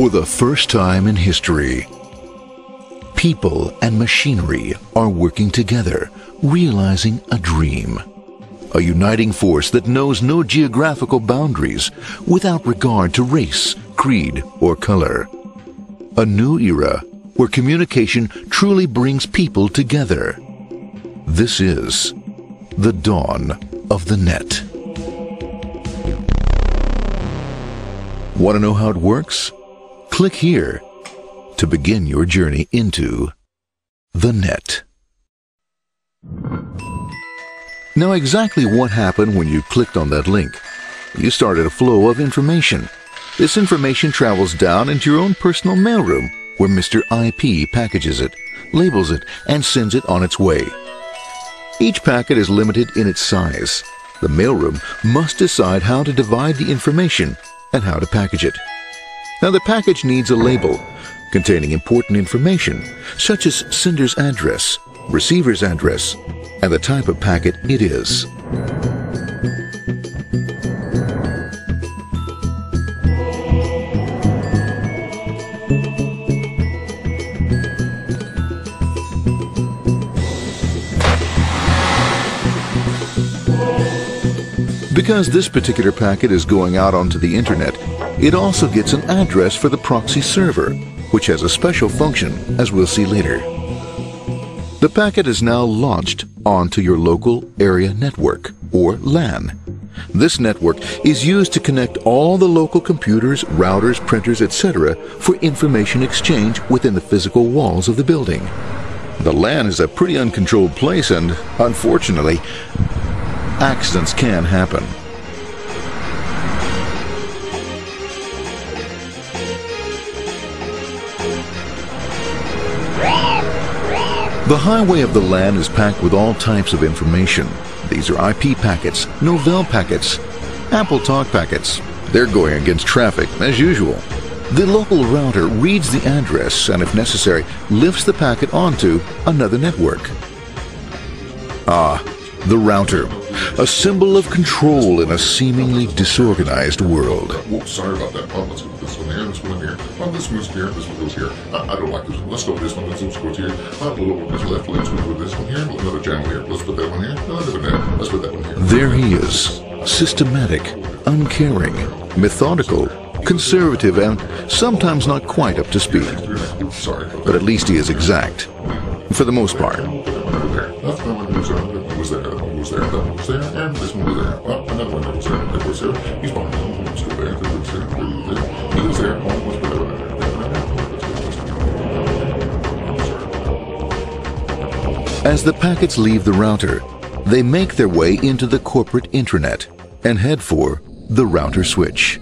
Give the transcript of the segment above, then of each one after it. For the first time in history, people and machinery are working together, realizing a dream. A uniting force that knows no geographical boundaries without regard to race, creed, or color. A new era where communication truly brings people together. This is the dawn of the net. Want to know how it works? Click here to begin your journey into the net. Now, exactly what happened when you clicked on that link? You started a flow of information. This information travels down into your own personal mailroom, where Mr. IP packages it, labels it, and sends it on its way. Each packet is limited in its size. The mailroom must decide how to divide the information and how to package it. Now, the package needs a label containing important information, such as sender's address, receiver's address, and the type of packet it is. Because this particular packet is going out onto the internet, it also gets an address for the proxy server, which has a special function, as we'll see later. The packet is now launched onto your local area network, or LAN. This network is used to connect all the local computers, routers, printers, etc. for information exchange within the physical walls of the building. The LAN is a pretty uncontrolled place, and unfortunately, accidents can happen. The highway of the LAN is packed with all types of information. These are IP packets, Novell packets, AppleTalk packets. They're going against traffic, as usual. The local router reads the address and, if necessary, lifts the packet onto another network. Ah, the router, a symbol of control in a seemingly disorganized world. Whoops, sorry about that. Oh, let's put this one there, this one there. Oh, this one's there, this one goes here. I don't like this one. Let's go with this one, let's go here. Oh, a little bit left, let's move with this one here. Another channel here. Let's put that one here. Another one there. Let's put that one here. There he is, systematic, uncaring, methodical, conservative, and sometimes not quite up to speed. But at least he is exact, for the most part. As the packets leave the router, they make their way into the corporate intranet and head for the router switch.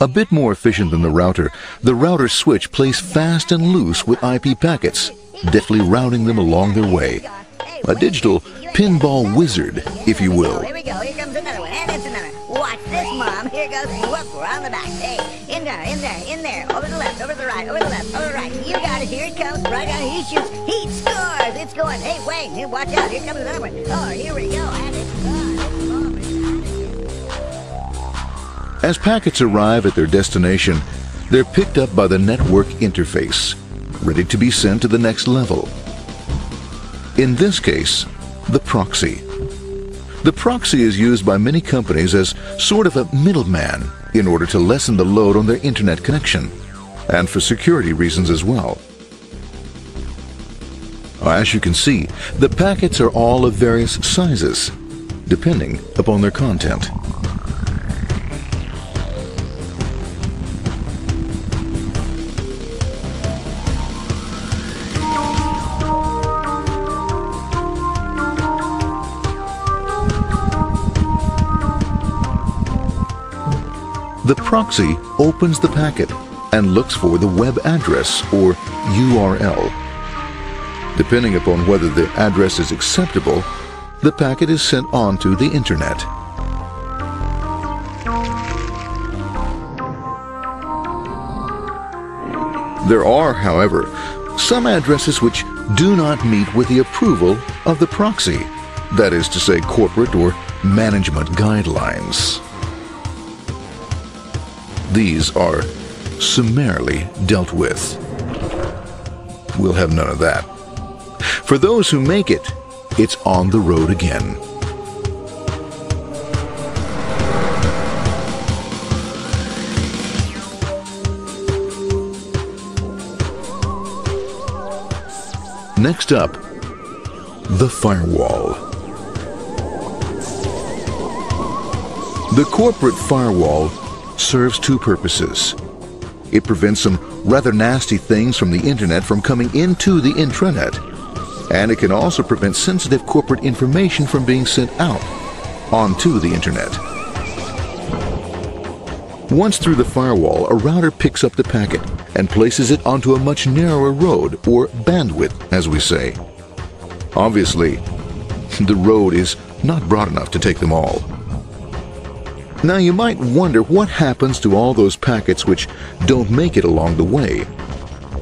A bit more efficient than the router switch plays fast and loose with IP packets, deftly routing them along their way. A digital pinball wizard, if you will. Here we go, here comes another one, and it's another. Watch this, Mom. Here goes, whoop, we're on the back. Hey, in there, in there, in there. Over the left, over the right, over the left, over the right. You got it, here it comes. Right on, he shoots, he scores. It's going, hey, wait, watch out. Here comes another one. Oh, here we go, and it's gone. As packets arrive at their destination, they're picked up by the network interface, ready to be sent to the next level. In this case, the proxy. The proxy is used by many companies as sort of a middleman in order to lessen the load on their internet connection, and for security reasons as well. As you can see, the packets are all of various sizes, depending upon their content. The proxy opens the packet and looks for the web address, or URL. Depending upon whether the address is acceptable, the packet is sent onto the internet. There are, however, some addresses which do not meet with the approval of the proxy, that is to say, corporate or management guidelines. These are summarily dealt with. We'll have none of that. For those who make it, it's on the road again. Next up, the firewall. The corporate firewall serves two purposes. It prevents some rather nasty things from the internet from coming into the intranet, and it can also prevent sensitive corporate information from being sent out onto the internet. Once through the firewall, a router picks up the packet and places it onto a much narrower road, or bandwidth, as we say. Obviously, the road is not broad enough to take them all. Now you might wonder what happens to all those packets which don't make it along the way.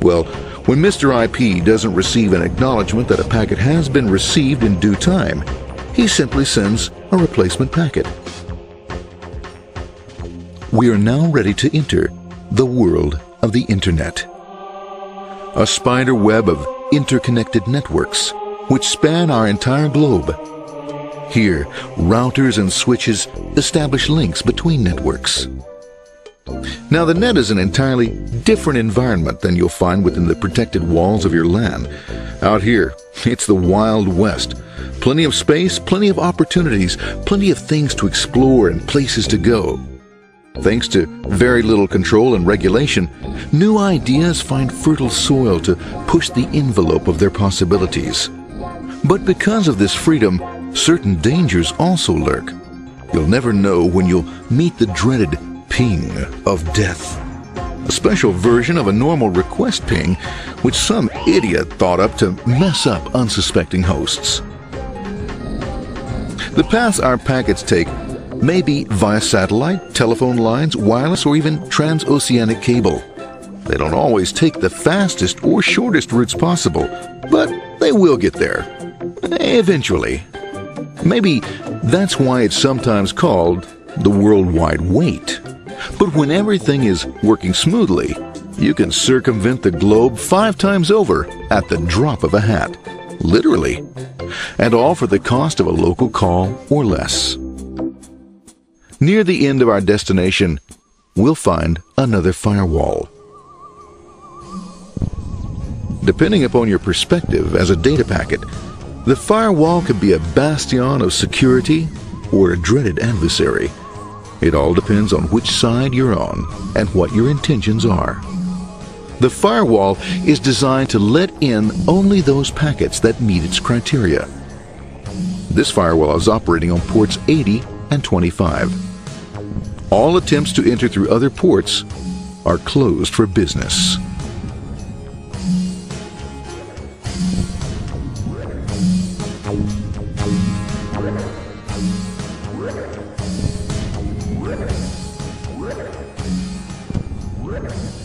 Well, when Mr. IP doesn't receive an acknowledgement that a packet has been received in due time, he simply sends a replacement packet. We are now ready to enter the world of the internet. A spider web of interconnected networks which span our entire globe. Here, routers and switches establish links between networks. Now, the net is an entirely different environment than you'll find within the protected walls of your LAN. Out here, it's the Wild West. Plenty of space, plenty of opportunities, plenty of things to explore and places to go. Thanks to very little control and regulation, new ideas find fertile soil to push the envelope of their possibilities. But because of this freedom, certain dangers also lurk. You'll never know when you'll meet the dreaded ping of death, a special version of a normal request ping which some idiot thought up to mess up unsuspecting hosts. The paths our packets take may be via satellite, telephone lines, wireless, or even transoceanic cable. They don't always take the fastest or shortest routes possible, but they will get there, eventually. Maybe that's why it's sometimes called the worldwide wait. But when everything is working smoothly, you can circumvent the globe 5 times over at the drop of a hat, literally, and all for the cost of a local call or less. Near the end of our destination, we'll find another firewall. Depending upon your perspective as a data packet, the firewall can be a bastion of security or a dreaded adversary. It all depends on which side you're on and what your intentions are. The firewall is designed to let in only those packets that meet its criteria. This firewall is operating on ports 80 and 25. All attempts to enter through other ports are closed for business.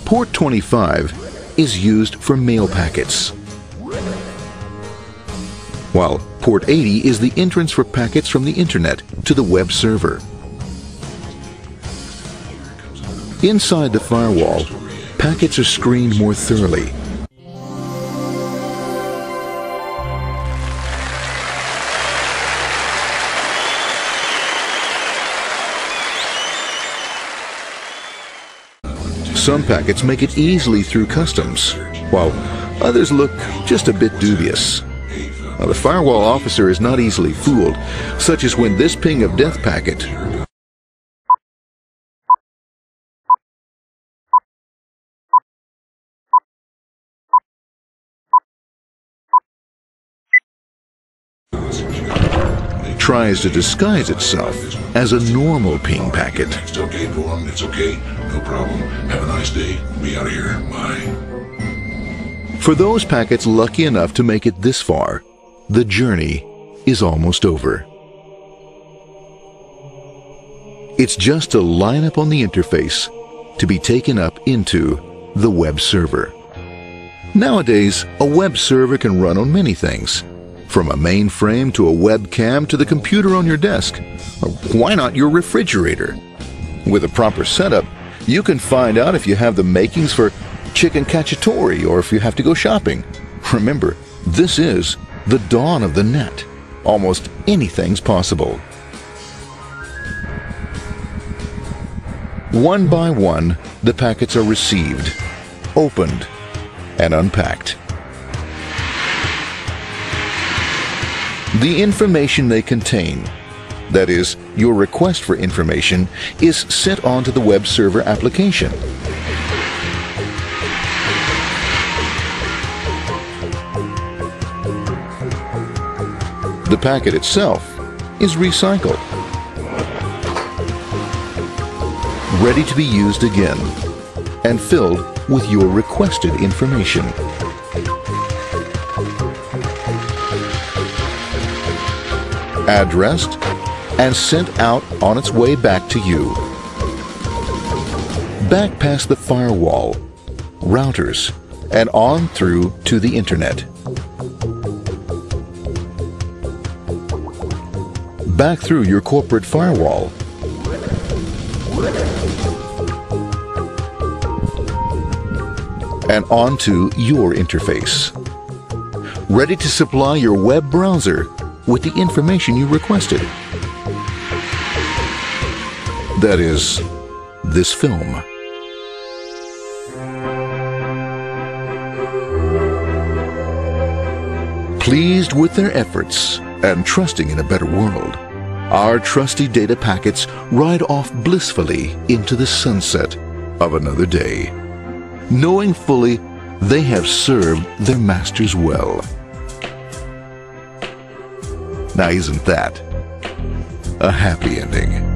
Port 25 is used for mail packets, while Port 80 is the entrance for packets from the internet to the web server. Inside the firewall, packets are screened more thoroughly. Some packets make it easily through customs, while others look just a bit dubious. Now, the firewall officer is not easily fooled, such as when this ping of death packet tries to disguise itself as a normal ping packet. It's okay, Norm. It's okay. No problem. Have a nice day. Be out of here. Bye. For those packets lucky enough to make it this far, the journey is almost over. It's just a line up on the interface to be taken up into the web server. Nowadays, a web server can run on many things, from a mainframe to a webcam to the computer on your desk, or why not your refrigerator? With a proper setup, You can find out if you have the makings for chicken cacciatore or if you have to go shopping. Remember, this is the dawn of the net. Almost anything's possible. One by one, the packets are received, opened, and unpacked. The information they contain, that is, your request for information, is sent onto the web server application. The packet itself is recycled, ready to be used again, and filled with your requested information. Addressed and sent out on its way back to you. Back past the firewall, routers, and on through to the internet. Back through your corporate firewall. And onto your interface. Ready to supply your web browser with the information you requested. That is, this film. Pleased with their efforts and trusting in a better world, our trusty data packets ride off blissfully into the sunset of another day, knowing fully they have served their masters well. Now, isn't that a happy ending?